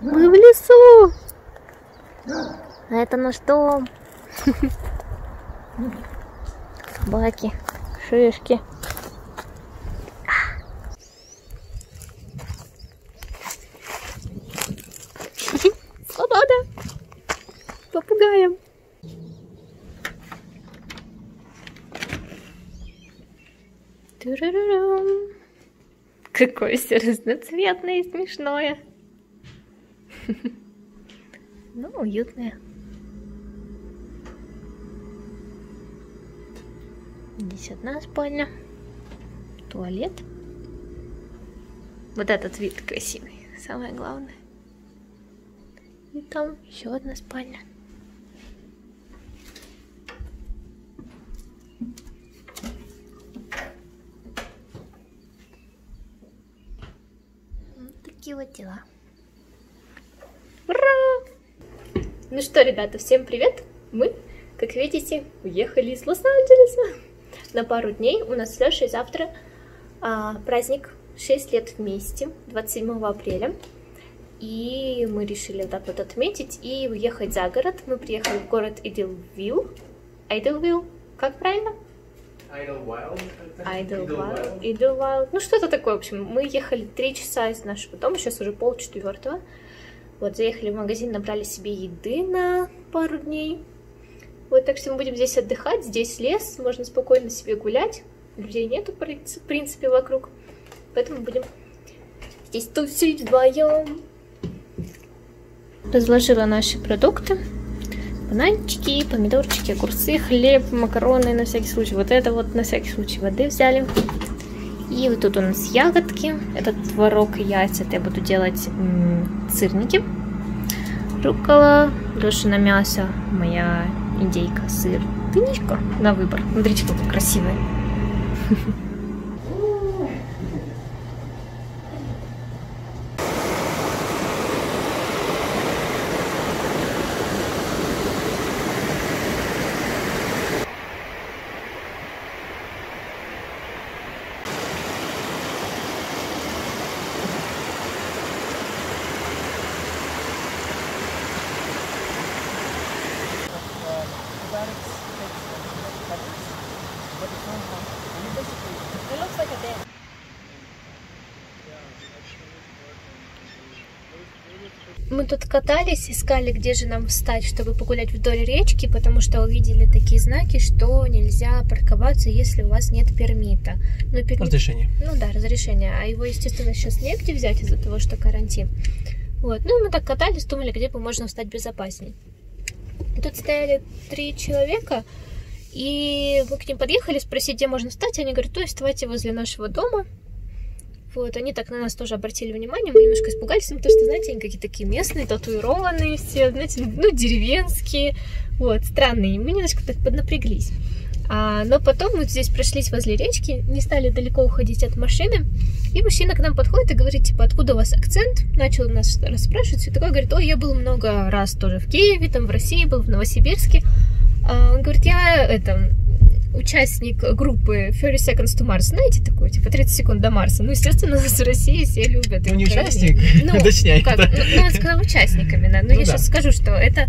Мы в лесу. А это на что? Собаки, шишки. Свобода! Попугаем. Какое все разноцветное и смешное. Ну, уютное. Здесь одна спальня. Туалет. Вот этот вид красивый. Самое главное. И там еще одна спальня. Вот такие вот дела. Ура! Ну что, ребята, всем привет! Мы, как видите, уехали из Лос-Анджелеса на пару дней. У нас с Лешей завтра праздник 6 лет вместе, 27 апреля. И мы решили так вот отметить и уехать за город. Мы приехали в город Idyllwild. Idyllwild, как правильно? Idyllwild. Ну что-то такое, в общем. Мы ехали 3 часа из нашего дома, сейчас уже 3:30. Вот, заехали в магазин, набрали себе еды на пару дней. Вот, так что мы будем здесь отдыхать. Здесь лес, можно спокойно себе гулять. Людей нету, в принципе, вокруг. Поэтому будем здесь тусить вдвоем. Разложила наши продукты. Бананчики, помидорчики, огурцы, хлеб, макароны на всякий случай. Вот это вот на всякий случай воды взяли. И вот тут у нас ягодки. Этот творог и яйца. Это я буду делать сырники. Руккола, Лешина мясо, моя индейка, сыр. Дыничка на выбор. Смотрите, какой красивый. Мы тут катались, искали, где же нам встать, чтобы погулять вдоль речки, потому что увидели такие знаки, что нельзя парковаться, если у вас нет пермита. Ну, пермит... Разрешение. Ну да, разрешение. А его, естественно, сейчас негде взять из-за того, что карантин. Вот. Ну, мы так катались, думали, где бы можно встать безопасней. И тут стояли 3 человека, и мы к ним подъехали, спросить, где можно встать. Они говорят, то вставайте возле нашего дома. Вот, они так на нас тоже обратили внимание, мы немножко испугались, потому что, знаете, они какие-то такие местные, татуированные все, знаете, ну, деревенские, вот, странные, мы немножко так поднапряглись. Но потом мы здесь прошлись возле речки, не стали далеко уходить от машины, и мужчина к нам подходит и говорит, типа, откуда у вас акцент, начал нас расспрашивать, и такой говорит, ой, я был много раз тоже в Киеве, там, в России был, в Новосибирске. Он говорит, я, это... участник группы 30 Seconds to Mars, знаете, такой, типа 30 секунд до Марса. Ну, естественно, нас в России все любят. Ну, не участник, ну, уточняй. Да. Ну, он сказал участниками, да. Но ну, я сейчас скажу, что это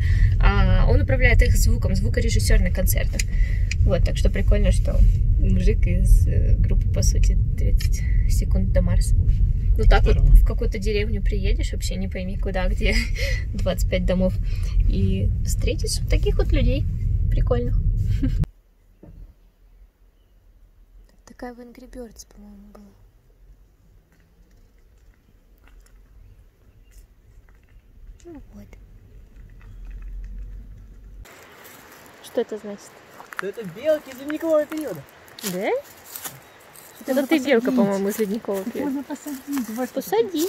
он управляет их звуком, звукорежиссер на концертах. Вот, так что прикольно, что мужик из группы, по сути, 30 секунд до Марса. Ну, так здорово. Вот в какую-то деревню приедешь, вообще не пойми куда, где 25 домов, и встретишь таких вот людей прикольных. В Angry Birds, по-моему, была. Ну вот. Что это значит? Это белки из ледникового периода. Да? Это ты белка, по-моему, из ледникового периода. Можно посадить. Вот посади.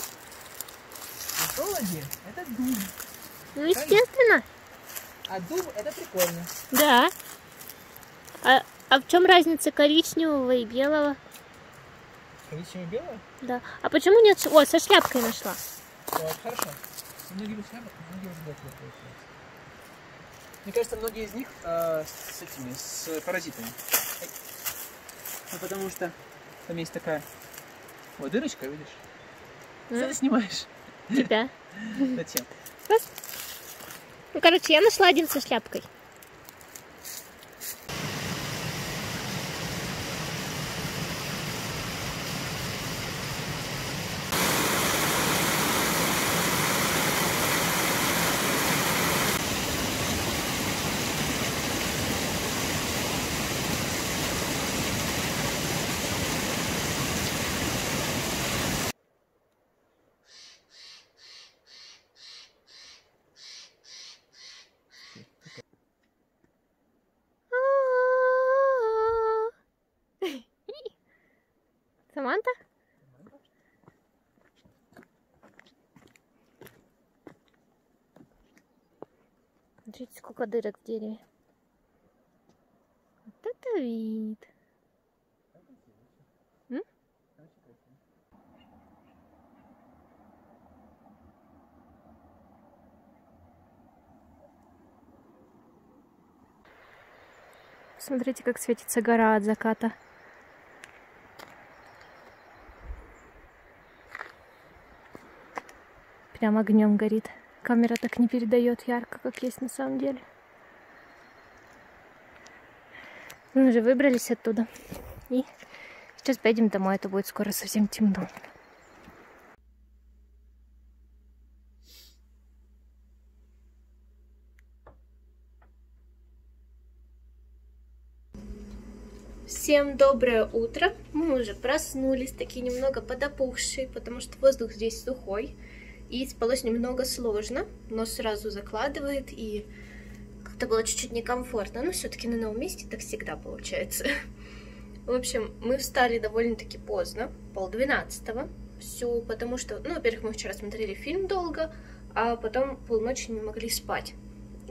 Холоде это дуб. Ну, естественно. А дуб это прикольно. Да. А в чем разница коричневого и белого? Коричневого и белого? Да. А почему нет... О, со шляпкой нашла. О, хорошо. Многие без шляпок, многие уже готовы. Мне кажется, многие из них с этими, с паразитами. Ну, потому что там есть такая... Вот дырочка, видишь? Что ты снимаешь? Тебя. Зачем? Ну, короче, я нашла один со шляпкой. Саманта? Смотрите, сколько дырок в дереве. Вот это вид. Смотрите, как светится гора от заката. Прям огнем горит. Камера так не передает ярко, как есть на самом деле. Мы уже выбрались оттуда. И сейчас поедем домой, а то будет скоро совсем темно. Всем доброе утро. Мы уже проснулись, такие немного подопухшие, потому что воздух здесь сухой. И спалось немного сложно, но сразу закладывает, и как-то было чуть-чуть некомфортно. Но все-таки на новом месте так всегда получается. В общем, мы встали довольно-таки поздно, 11:30. Все потому что, ну, во-первых, мы вчера смотрели фильм долго, а потом полночи не могли спать.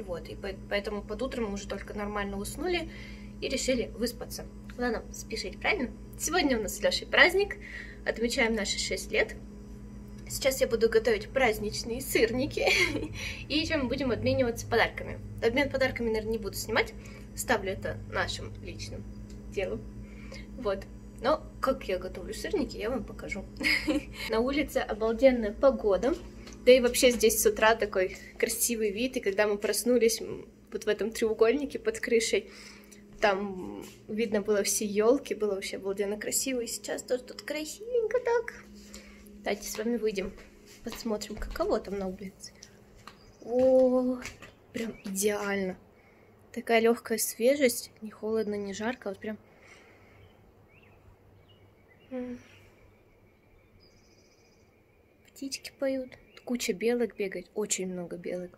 Вот, и поэтому под утром мы уже только нормально уснули и решили выспаться. Ладно, спешить, правильно? Сегодня у нас с Лешей праздник, отмечаем наши 6 лет. Сейчас я буду готовить праздничные сырники, и еще мы будем обмениваться подарками. Обмен подарками, наверное, не буду снимать, ставлю это нашим личным делом. Вот, но как я готовлю сырники, я вам покажу. На улице обалденная погода, да и вообще здесь с утра такой красивый вид, и когда мы проснулись вот в этом треугольнике под крышей, там видно было все елки, было вообще обалденно красиво, и сейчас тоже тут красивенько так. Давайте с вами выйдем, посмотрим, каково там на улице. О, прям идеально. Такая легкая свежесть, не холодно, не жарко, вот прям. Птички поют, куча белок бегает, очень много белок.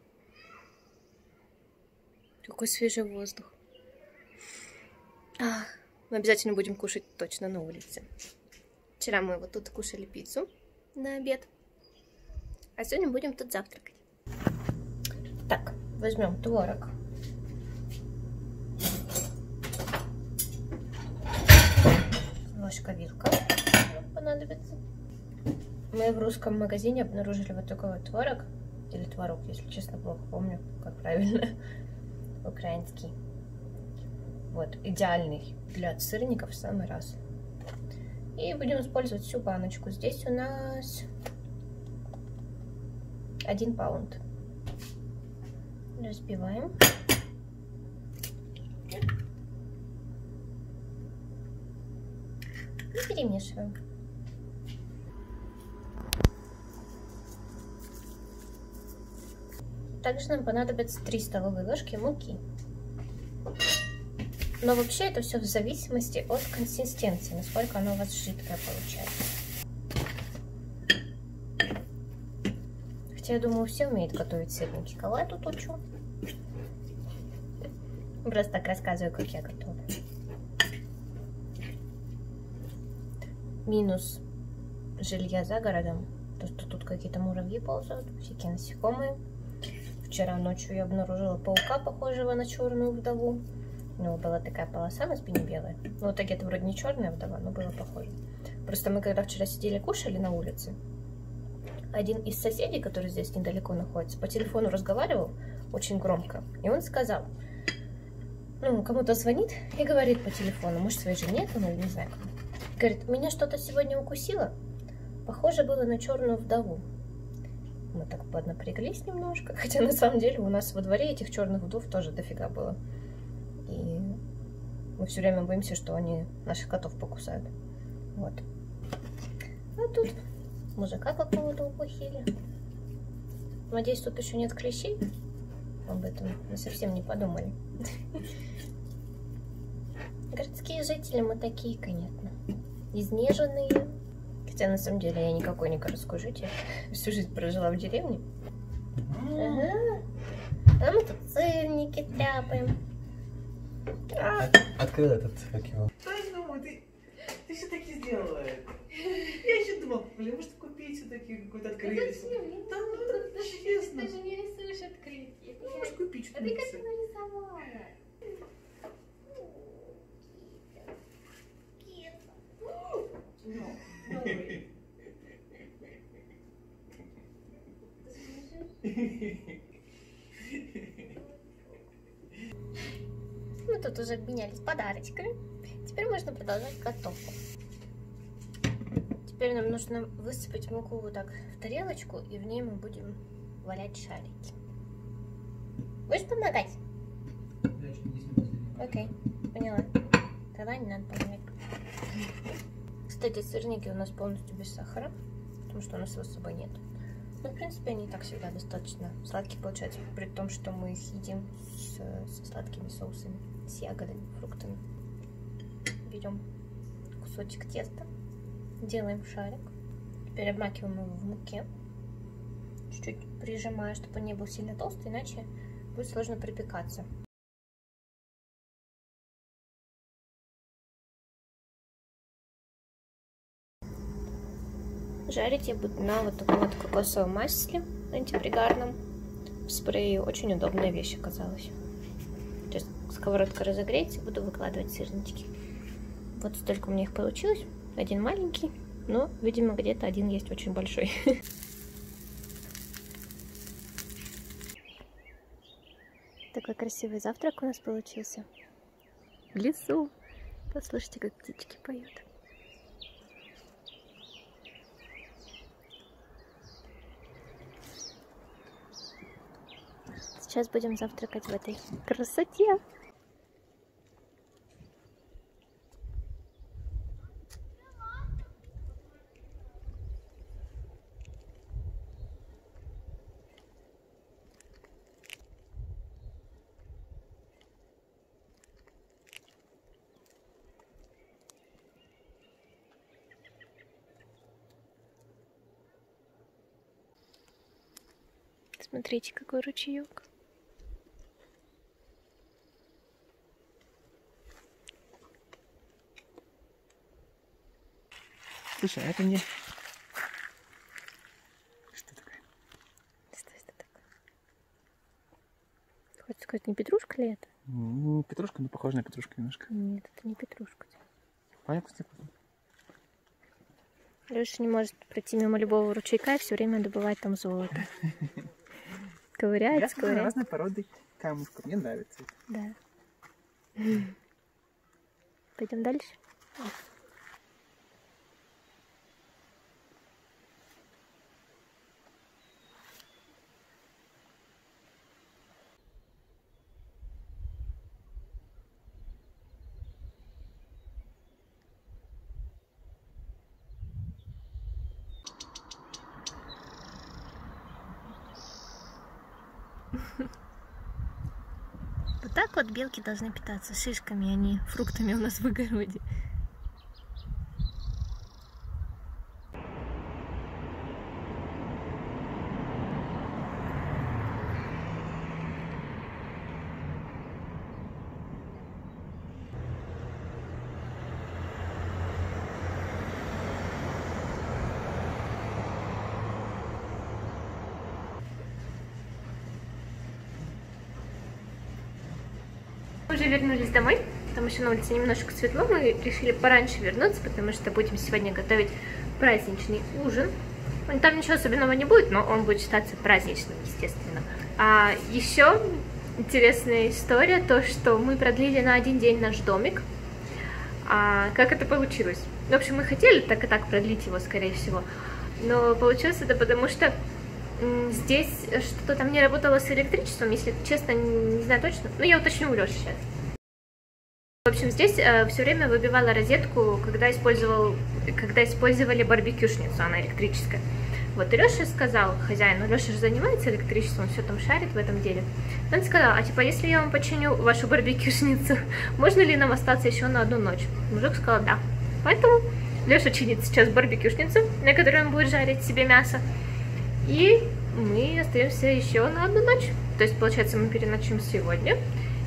Такой свежий воздух. А, мы обязательно будем кушать точно на улице. Вчера мы вот тут кушали пиццу на обед, а сегодня будем тут завтракать. Так, возьмем творог. Ложка-вилка понадобится. Мы в русском магазине обнаружили вот такой вот творог, или творог, если честно, плохо помню, как правильно, украинский. Вот, идеальный для сырников в самый раз. И будем использовать всю баночку. Здесь у нас 1 паунд. Разбиваем. И перемешиваем. Также нам понадобится 3 столовые ложки муки. Но вообще это все в зависимости от консистенции, насколько оно у вас жидкое получается. Хотя я думаю, все умеют готовить сырники. Кого я тут учу? Просто так рассказываю, как я готовлю. Минус жилья за городом. То, что тут какие-то муравьи ползают, всякие насекомые. Вчера ночью я обнаружила паука, похожего на черную вдову. У него была такая полоса на спине белая. Ну, в итоге это вроде не черная вдова, но было похоже. Просто мы когда вчера сидели кушали на улице, один из соседей, который здесь недалеко находится, по телефону разговаривал очень громко. И он сказал, ну, кому-то звонит и говорит по телефону, может, своей жене, ну, не знаю. Говорит, меня что-то сегодня укусило, похоже было на черную вдову. мы так поднапряглись немножко, хотя на самом деле у нас во дворе этих черных вдов тоже дофига было. И мы все время боимся, что они наших котов покусают. Вот. А тут мужика какого-то упыхили. Надеюсь, тут еще нет клещей. Об этом мы совсем не подумали. Городские жители мы такие, конечно, изнеженные. Хотя, на самом деле, я никакой не городской житель. Всю жизнь прожила в деревне. Ага. А мы тут сырники тяпаем. Открыл этот, как его. Ты все-таки сделала это. Я еще думала, блин, может купить все-таки какой-то открытие. Да, ну, честно. Ты же не рисуешь открытие. Ну, можешь купить что-то. А ты как-то нарисовала. Мы тут уже обменялись подарочками. Теперь можно продолжать готовку. Теперь нам нужно высыпать муку вот так в тарелочку, и в ней мы будем валять шарики. Будешь помогать? Окей, поняла. Тогда не надо помогать. Кстати, сырники у нас полностью без сахара, потому что у нас его с собой нет. Но, в принципе, они и так всегда достаточно сладкие получаются, при том, что мы их едим со сладкими соусами, с ягодами, фруктами. Берем кусочек теста, делаем шарик, теперь обмакиваем его в муке, чуть-чуть прижимая, чтобы он не был сильно толстый, иначе будет сложно припекаться. Жарить я буду на вот таком вот кокосовом масле антипригарном. В спрее очень удобная вещь оказалась. Сейчас сковородка разогреется, буду выкладывать сырнички. Вот столько у меня их получилось. Один маленький, но, видимо, где-то один есть очень большой. Такой красивый завтрак у нас получился. В лесу. Послушайте, как птички поют. Сейчас будем завтракать в этой красоте. Смотрите, какой ручеек. Слушай, а это мне... Что такое? Что это такое? Хочешь сказать, не петрушка ли это? Ну, петрушка, но похожа на петрушку немножко. Нет, это не петрушка. Понятно, кстати. Леша не может пройти мимо любого ручейка и все время добывать там золото. Ковыряется, я ковыряется. Разные породы камушков, мне нравится. Да. Пойдем дальше. Вот так вот белки должны питаться шишками, а не фруктами у нас в огороде. Мы уже вернулись домой, потому что на улице немножко светло, мы решили пораньше вернуться, потому что будем сегодня готовить праздничный ужин. Там ничего особенного не будет, но он будет считаться праздничным, естественно. А еще интересная история, то что мы продлили на один день наш домик. А как это получилось? В общем, мы хотели так и так продлить его, скорее всего, но получилось это потому что Здесь что-то там не работало с электричеством, если честно, не знаю точно. Но я уточню у Лёши сейчас. В общем, здесь все время выбивала розетку, когда использовали барбекюшницу, она электрическая. Вот, и Лёша сказал хозяину, Лёша же занимается электричеством, все там шарит в этом деле. Он сказал, а типа, если я вам починю вашу барбекюшницу, можно ли нам остаться еще на одну ночь? Мужик сказал, да. Поэтому Лёша чинит сейчас барбекюшницу, на которой он будет жарить себе мясо. И мы остаемся еще на одну ночь. То есть, получается, мы переночим сегодня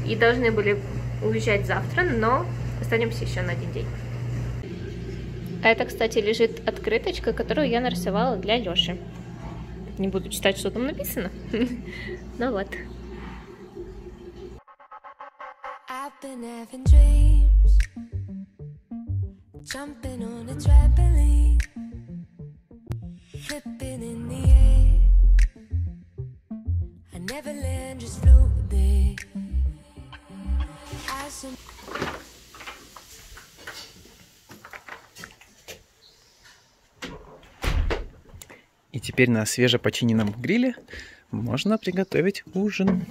и должны были уезжать завтра, но останемся еще на один день. А это, кстати, лежит открыточка, которую я нарисовала для Лёши. Не буду читать, что там написано. Ну вот. И теперь на свежепочиненном гриле можно приготовить ужин.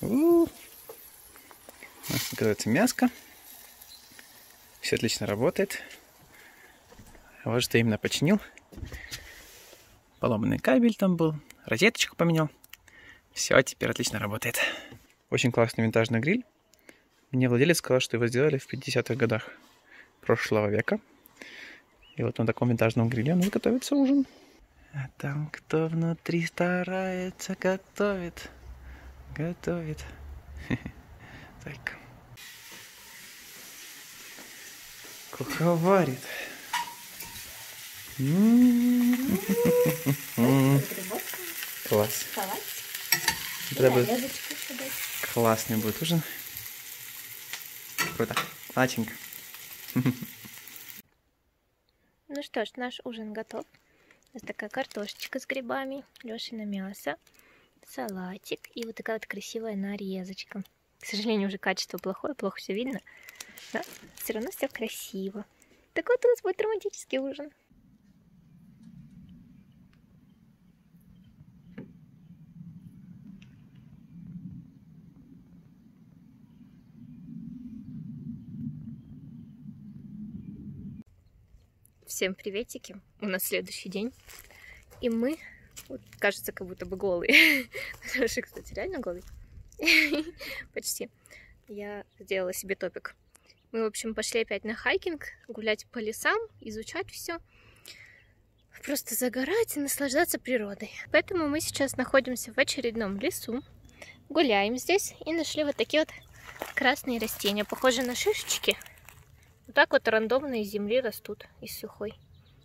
У нас готовится мяско. Все отлично работает. Вот что именно починил. Поломанный кабель там был, розеточку поменял. Все, теперь отлично работает. Очень классный винтажный гриль. Мне владелец сказал, что его сделали в 50-х годах прошлого века. И вот на таком винтажном гриле у нас готовится ужин. А там кто внутри старается, готовит. Готовит. Так. Куховарит. Класс. Классный будет ужин. Круто. Лаченько. Ну что ж, наш ужин готов. Вот такая картошечка с грибами, Лёшино мясо, салатик и вот такая вот красивая нарезочка. К сожалению, уже качество плохое, плохо все видно. Но все равно все красиво. Так вот у нас будет романтический ужин. Всем приветики, у нас следующий день, и мы, вот, кажется, как будто бы голые, Лёша, кстати, реально голый, почти, я сделала себе топик. Мы, в общем, пошли опять на хайкинг, гулять по лесам, изучать все, просто загорать и наслаждаться природой. Поэтому мы сейчас находимся в очередном лесу, гуляем здесь и нашли вот такие вот красные растения, похожие на шишечки. Вот так вот рандомно из земли растут, из сухой.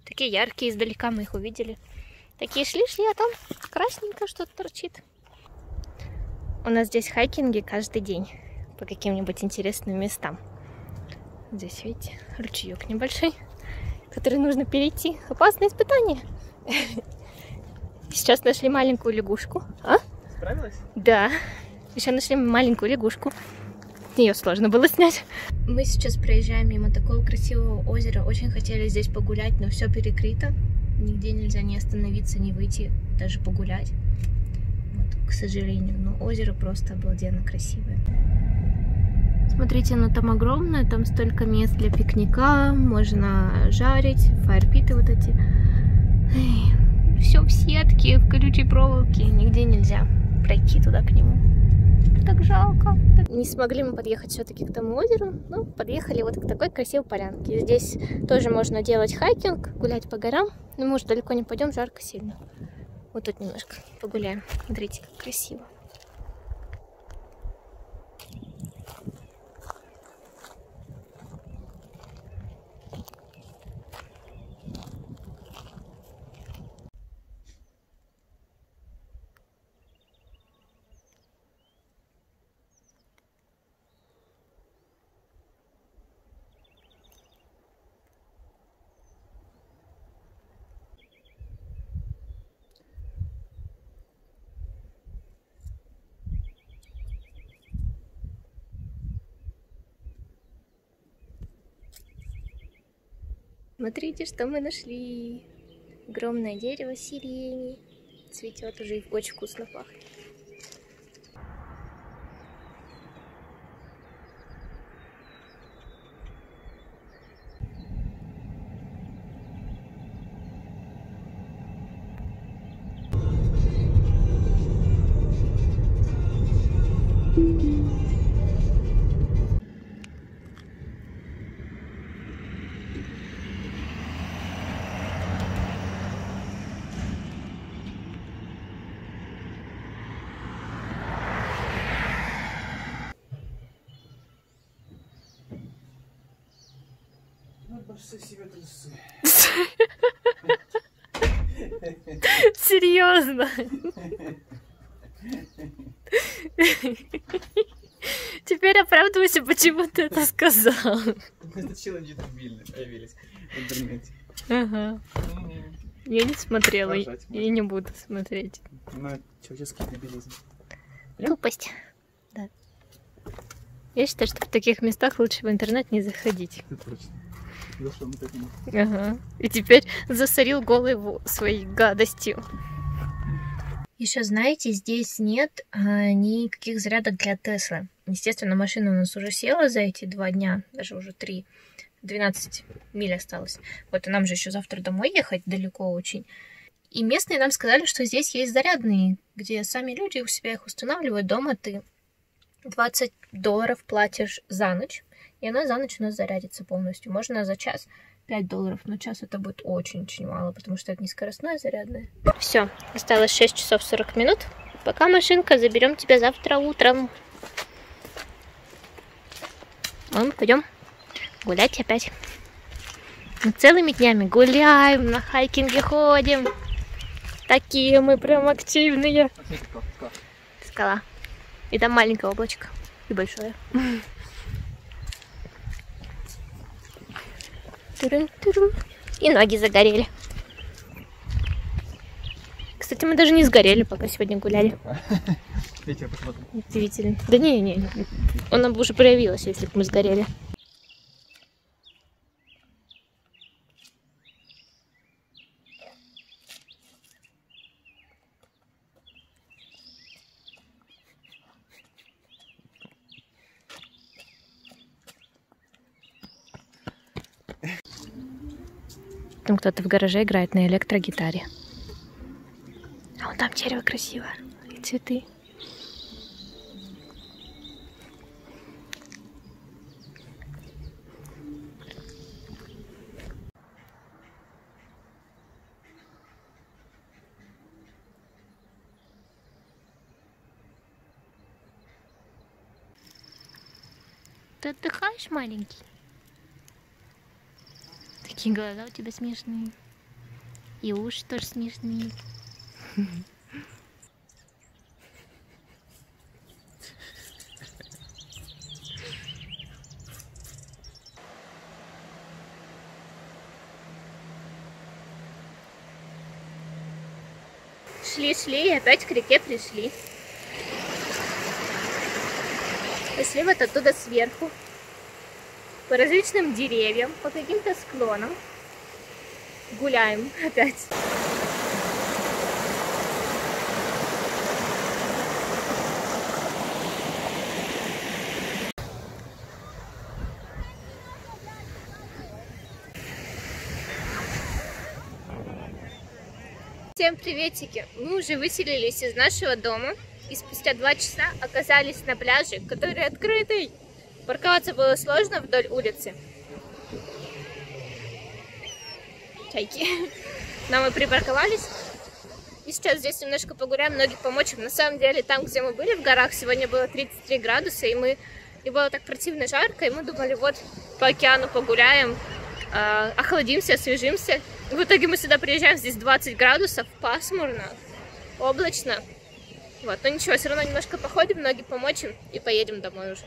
Такие яркие, издалека мы их увидели. Такие шли-шли, а там красненько что-то торчит. У нас здесь хайкинги каждый день по каким-нибудь интересным местам. Здесь, видите, ручеек небольшой, который нужно перейти. Опасное испытание. Сейчас нашли маленькую лягушку. А? Справилась? Да. Еще нашли маленькую лягушку. Ее сложно было снять. Мы сейчас проезжаем мимо такого красивого озера. Очень хотели здесь погулять, но все перекрыто. Нигде нельзя ни остановиться, ни выйти, даже погулять. Вот, к сожалению. Но озеро просто обалденно красивое. Смотрите, оно там огромное. Там столько мест для пикника. Можно жарить. Фаерпиты вот эти. Эй, все в сетке, в колючей проволоке. Нигде нельзя пройти туда к нему. Так жалко. Не смогли мы подъехать все-таки к тому озеру, но подъехали вот к такой красивой полянке. Здесь тоже можно делать хайкинг, гулять по горам, но мы уже далеко не пойдем, жарко сильно. Вот тут немножко погуляем. Смотрите, как красиво. Смотрите, что мы нашли. Огромное дерево сирени. цветет уже и очень вкусно пахнет. Серьезно? Теперь оправдывайся, почему ты это сказал. Сначала дебильно появились в интернете. Ага. Я не смотрела и не буду смотреть. На человеческий дебилизм. Глупость. Да. Я считаю, что в таких местах лучше в интернет не заходить. Ага. И теперь засорил голову своей гадостью. Еще знаете, здесь нет никаких зарядок для Теслы. Естественно, машина у нас уже села за эти 2 дня, даже уже 3. 12 миль осталось. Вот, и нам же еще завтра домой ехать далеко очень. И местные нам сказали, что здесь есть зарядные, где сами люди у себя их устанавливают. Дома ты $20 платишь за ночь. И она за ночь у нас зарядится полностью. Можно за час $5, но час это будет очень-очень мало, потому что это не скоростное зарядное. Все, осталось 6 часов 40 минут. Пока, машинка, заберем тебя завтра утром. Мы пойдем гулять опять. Мы целыми днями гуляем, на хайкинге ходим. Такие мы прям активные. Скала. И там маленькое облачко. И большое. И ноги загорели. Кстати, мы даже не сгорели, пока сегодня гуляли. Удивительно. Да не-не-не. Она бы уже проявилась, если бы мы сгорели. Там кто-то в гараже играет на электрогитаре. А вон там дерево красиво. И цветы. Ты отдыхаешь, маленький? Такие глаза у тебя смешные. И уши тоже смешные. Шли-шли и опять к реке пришли. Пошли вот оттуда сверху. По различным деревьям, по каким-то склонам. Гуляем опять. Всем приветики! Мы уже выселились из нашего дома и спустя 2 часа оказались на пляже, который открытый. Парковаться было сложно вдоль улицы. Чайки. Но мы припарковались. И сейчас здесь немножко погуляем, ноги помочим. На самом деле, там, где мы были в горах, сегодня было 33 градуса, и было так противно жарко, и мы думали, вот, по океану погуляем, охладимся, освежимся. И в итоге мы сюда приезжаем, здесь 20 градусов, пасмурно, облачно. Вот, но ничего, все равно немножко походим, ноги помочим и поедем домой уже.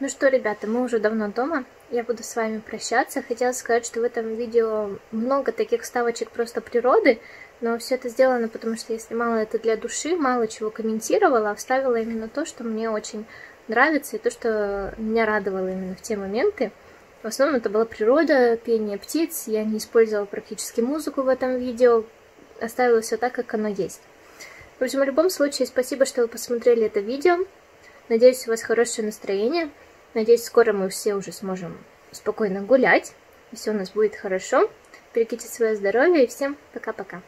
Ну что, ребята, мы уже давно дома. Я буду с вами прощаться. Хотела сказать, что в этом видео много таких вставочек просто природы, но все это сделано, потому что я снимала это для души, мало чего комментировала, а вставила именно то, что мне очень нравится, и то, что меня радовало именно в те моменты. В основном это была природа, пение птиц, я не использовала практически музыку в этом видео, оставила все так, как оно есть. В общем, в любом случае, спасибо, что вы посмотрели это видео. Надеюсь, у вас хорошее настроение. Надеюсь, скоро мы все уже сможем спокойно гулять, и все у нас будет хорошо. Берегите свое здоровье, и всем пока-пока.